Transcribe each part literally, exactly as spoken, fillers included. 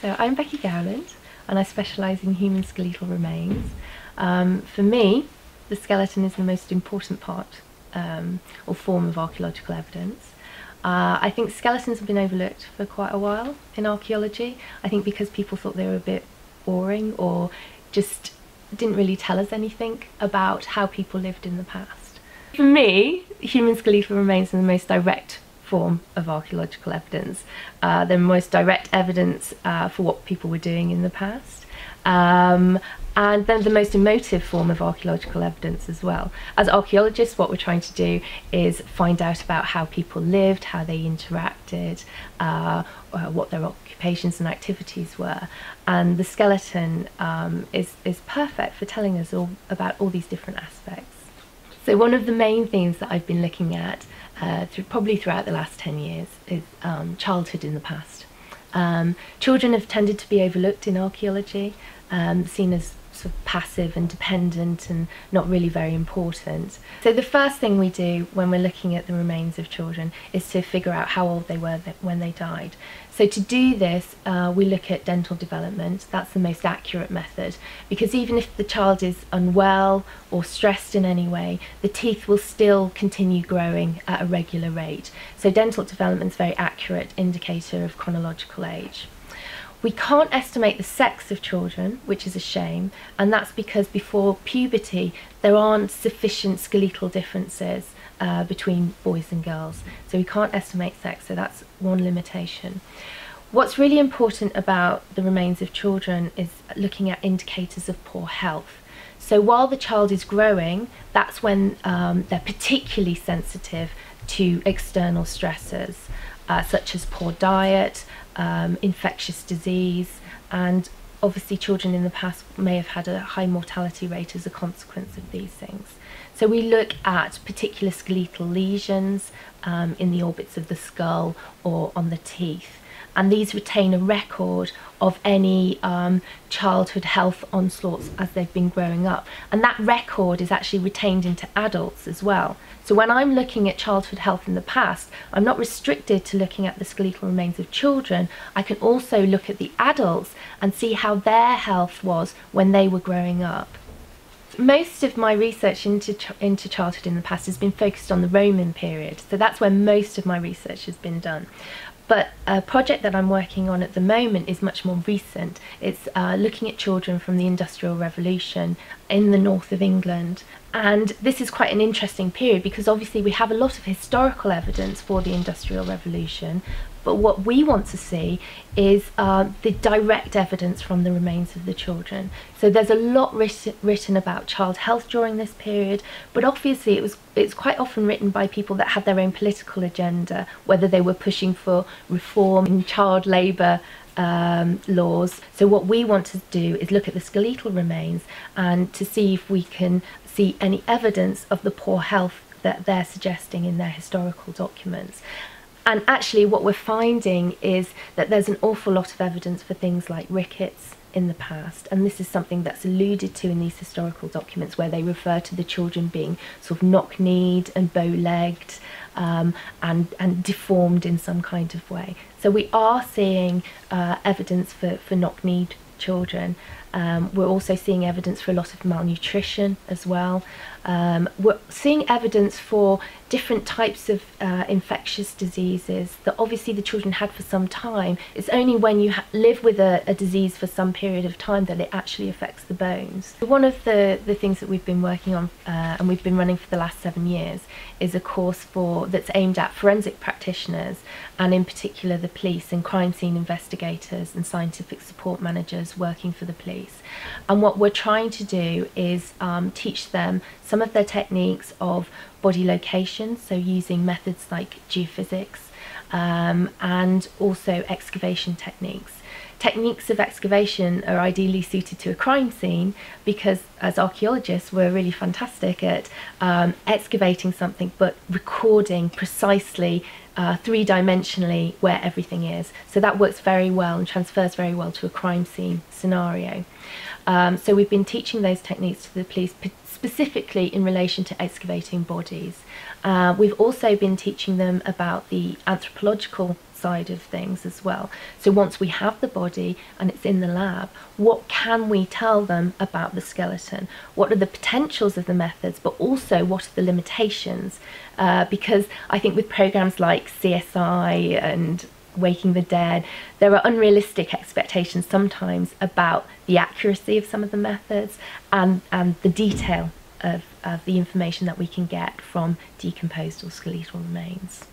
So I'm Becky Gowland and I specialise in human skeletal remains. Um, for me, the skeleton is the most important part um, or form of archaeological evidence. Uh, I think skeletons have been overlooked for quite a while in archaeology. I think because people thought they were a bit boring or just didn't really tell us anything about how people lived in the past. For me, human skeletal remains are the most direct form of archaeological evidence, uh, the most direct evidence uh, for what people were doing in the past, um, and then the most emotive form of archaeological evidence as well. As archaeologists, what we're trying to do is find out about how people lived, how they interacted, uh, what their occupations and activities were, and the skeleton um, is, is perfect for telling us all about all these different aspects. So one of the main themes that I've been looking at uh, through, probably throughout the last ten years is um, childhood in the past. Um, children have tended to be overlooked in archaeology, um, seen as sort of passive and dependent and not really very important. So the first thing we do when we're looking at the remains of children is to figure out how old they were when they died. So to do this, uh, we look at dental development. That's the most accurate method, because even if the child is unwell or stressed in any way, the teeth will still continue growing at a regular rate. So dental development is a very accurate indicator of chronological age. We can't estimate the sex of children, which is a shame, and that's because before puberty there aren't sufficient skeletal differences uh, between boys and girls. So we can't estimate sex, so that's one limitation. What's really important about the remains of children is looking at indicators of poor health. So while the child is growing, that's when um, they're particularly sensitive to external stressors, uh, such as poor diet, Um, infectious disease, and obviously children in the past may have had a high mortality rate as a consequence of these things. So we look at particular skeletal lesions um, in the orbits of the skull or on the teeth, and these retain a record of any um, childhood health onslaughts as they've been growing up, and that record is actually retained into adults as well. So when I'm looking at childhood health in the past, I'm not restricted to looking at the skeletal remains of children. I can also look at the adults and see how their health was when they were growing up. Most of my research into, ch into childhood in the past has been focused on the Roman period, so that's where most of my research has been done. But a project that I'm working on at the moment is much more recent. It's uh, looking at children from the Industrial Revolution in the north of England. And this is quite an interesting period because obviously we have a lot of historical evidence for the Industrial Revolution, but what we want to see is uh, the direct evidence from the remains of the children. So there's a lot writ written about child health during this period, but obviously it was, it's quite often written by people that had their own political agenda, whether they were pushing for reform in child labour Um, laws. So what we want to do is look at the skeletal remains and to see if we can see any evidence of the poor health that they're suggesting in their historical documents. And actually what we're finding is that there's an awful lot of evidence for things like rickets in the past, and this is something that's alluded to in these historical documents where they refer to the children being sort of knock-kneed and bow-legged Um, and, and deformed in some kind of way. So we are seeing uh, evidence for, for knock-kneed children. Um, we're also seeing evidence for a lot of malnutrition as well. Um, we're seeing evidence for different types of uh, infectious diseases that obviously the children had for some time. It's only when you ha live with a, a disease for some period of time that it actually affects the bones. One of the, the things that we've been working on uh, and we've been running for the last seven years is a course for that's aimed at forensic practitioners, and in particular the police and crime scene investigators and scientific support managers working for the police. And what we're trying to do is um, teach them some of their techniques of body location, so using methods like geophysics um, and also excavation techniques. Techniques of excavation are ideally suited to a crime scene because as archaeologists we're really fantastic at um, excavating something but recording precisely uh, three-dimensionally where everything is. So that works very well and transfers very well to a crime scene scenario. Um, so we've been teaching those techniques to the police, specifically in relation to excavating bodies. Uh, we've also been teaching them about the anthropological side of things as well. So once we have the body and it's in the lab, what can we tell them about the skeleton? What are the potentials of the methods, but also what are the limitations? Uh, because I think with programs like C S I and Waking the Dead, there are unrealistic expectations sometimes about the accuracy of some of the methods and, and the detail of, of the information that we can get from decomposed or skeletal remains.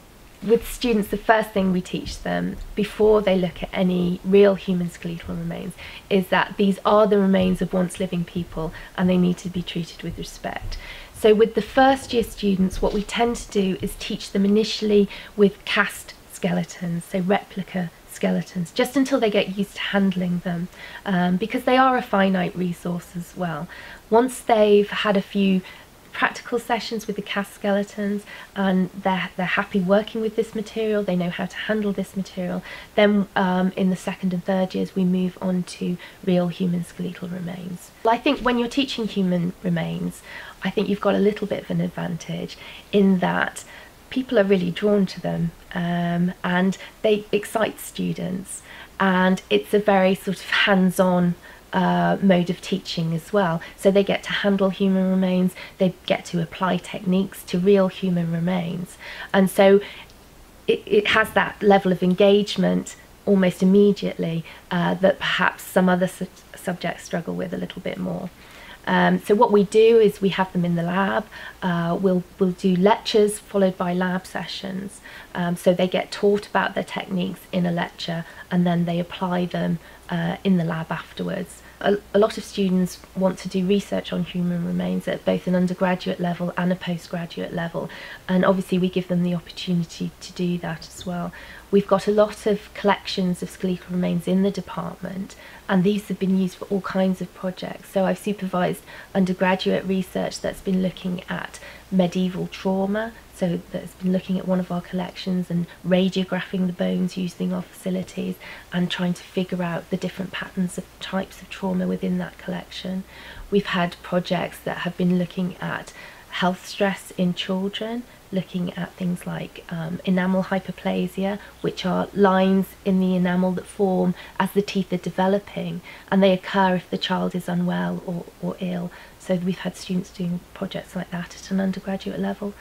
With students, the first thing we teach them before they look at any real human skeletal remains is that these are the remains of once living people and they need to be treated with respect. So with the first year students, what we tend to do is teach them initially with cast skeletons, so replica skeletons, just until they get used to handling them, um, because they are a finite resource as well. Once they've had a few practical sessions with the cast skeletons and they're, they're happy working with this material, they know how to handle this material, then um, in the second and third years we move on to real human skeletal remains. Well, I think when you're teaching human remains, I think you've got a little bit of an advantage in that people are really drawn to them, um, and they excite students, and it's a very sort of hands-on Uh, mode of teaching as well. So they get to handle human remains, they get to apply techniques to real human remains. And so it, it has that level of engagement almost immediately uh, that perhaps some other su subjects struggle with a little bit more. Um, so what we do is we have them in the lab, uh, we'll, we'll do lectures followed by lab sessions, um, so they get taught about their techniques in a lecture and then they apply them uh, in the lab afterwards. A, a lot of students want to do research on human remains at both an undergraduate level and a postgraduate level, and obviously we give them the opportunity to do that as well. We've got a lot of collections of skeletal remains in the department, and these have been used for all kinds of projects. So I've supervised undergraduate research that's been looking at medieval trauma, so that's been looking at one of our collections and radiographing the bones using our facilities and trying to figure out the different patterns of types of trauma within that collection. We've had projects that have been looking at health stress in children, looking at things like um, enamel hyperplasia, which are lines in the enamel that form as the teeth are developing, and they occur if the child is unwell or, or ill. So we've had students doing projects like that at an undergraduate level.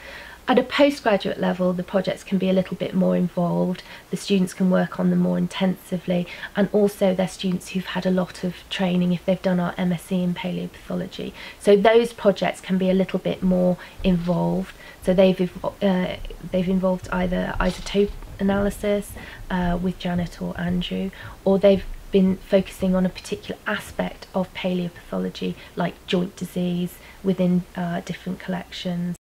At a postgraduate level, the projects can be a little bit more involved, the students can work on them more intensively, and also they're students who've had a lot of training if they've done our MSc in paleopathology. So those projects can be a little bit more involved, so they've, uh, they've involved either isotope analysis uh, with Janet or Andrew, or they've been focusing on a particular aspect of paleopathology like joint disease within uh, different collections.